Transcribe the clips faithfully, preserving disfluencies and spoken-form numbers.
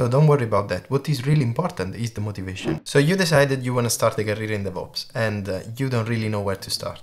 So don't worry about that. What is really important is the motivation. So you decided you want to start a career in DevOps and uh, you don't really know where to start.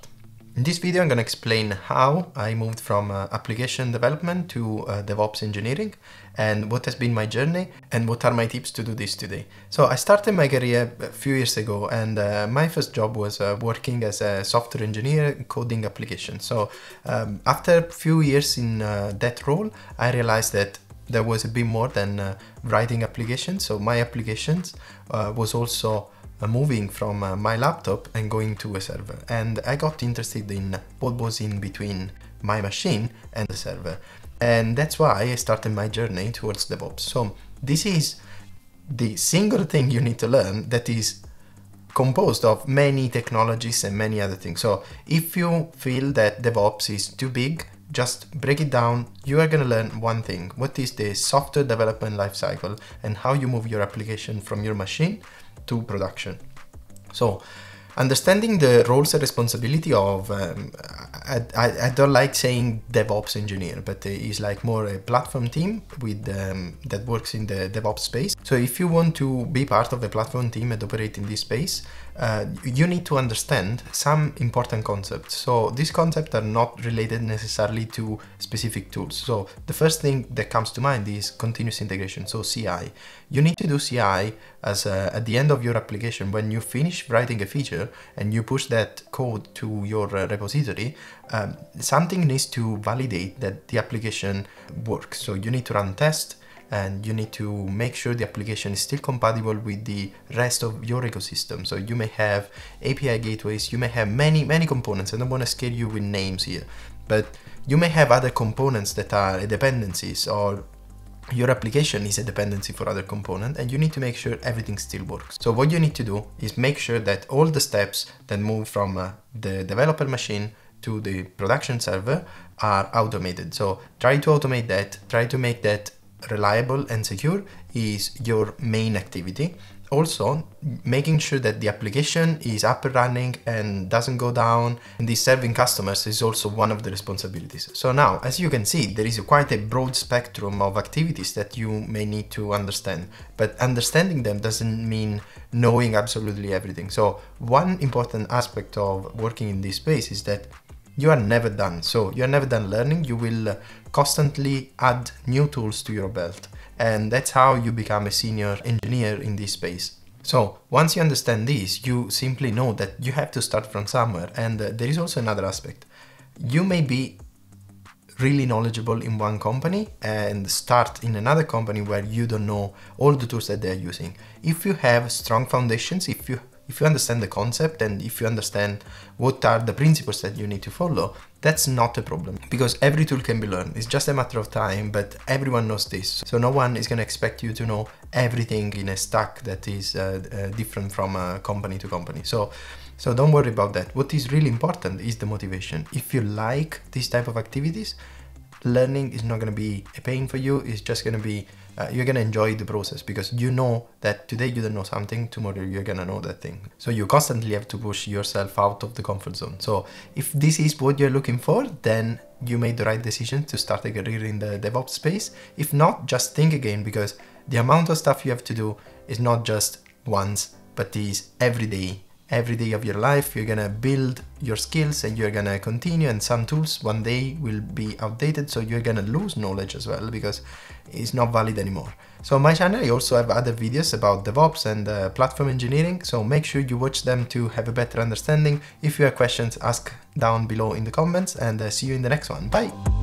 In this video, I'm going to explain how I moved from uh, application development to uh, DevOps engineering and what has been my journey and what are my tips to do this today. So I started my career a few years ago and uh, my first job was uh, working as a software engineer coding applications. So um, after a few years in uh, that role, I realized that there was a bit more than uh, writing applications. So my applications uh, was also Uh, moving from uh, my laptop and going to a server, and I got interested in what was in between my machine and the server, and that's why I started my journey towards DevOps. So this is the single thing you need to learn, that is composed of many technologies and many other things. So if you feel that DevOps is too big, just break it down. You are going to learn one thing: what is the software development lifecycle and how you move your application from your machine to production. So understanding the roles and responsibility of, um, I, I, I don't like saying DevOps engineer, but it's like more a platform team with um, that works in the DevOps space. So if you want to be part of a platform team and operate in this space, uh, you need to understand some important concepts. So these concepts are not related necessarily to specific tools. So the first thing that comes to mind is continuous integration, so C I. You need to do C I as a, at the end of your application. When you finish writing a feature and you push that code to your uh, repository, um, something needs to validate that the application works. So you need to run tests and you need to make sure the application is still compatible with the rest of your ecosystem. So you may have A P I gateways, you may have many, many components. I don't want to scare you with names here, but you may have other components that are dependencies, or your application is a dependency for other component, and you need to make sure everything still works. So what you need to do is make sure that all the steps that move from uh, the developer machine to the production server are automated. So try to automate that, try to make that reliable and secure is your main activity. Also, making sure that the application is up and running and doesn't go down and is serving customers is also one of the responsibilities. So now, as you can see, there is a quite a broad spectrum of activities that you may need to understand, but understanding them doesn't mean knowing absolutely everything. So one important aspect of working in this space is that you are never done. So you are never done learning. You will constantly add new tools to your belt. And that's how you become a senior engineer in this space. So once you understand this, you simply know that you have to start from somewhere. And uh, there is also another aspect. You may be really knowledgeable in one company and start in another company where you don't know all the tools that they're using. If you have strong foundations, if you If you understand the concept and if you understand what are the principles that you need to follow, that's not a problem, because every tool can be learned. It's just a matter of time, but everyone knows this. So no one is going to expect you to know everything in a stack that is uh, uh, different from uh, company to company. So, so don't worry about that. What is really important is the motivation. If you like this type of activities, learning is not going to be a pain for you. It's just going to be Uh, you're going to enjoy the process, because you know that today you don't know something, tomorrow you're going to know that thing. So you constantly have to push yourself out of the comfort zone. So if this is what you're looking for, then you made the right decision to start a career in the DevOps space. If not, just think again, because the amount of stuff you have to do is not just once, but is every day. Every day of your life, you're gonna build your skills and you're gonna continue, and some tools one day will be outdated, so you're gonna lose knowledge as well because it's not valid anymore. So on my channel, I also have other videos about DevOps and uh, platform engineering, so make sure you watch them to have a better understanding. If you have questions, ask down below in the comments, and uh, see you in the next one. Bye!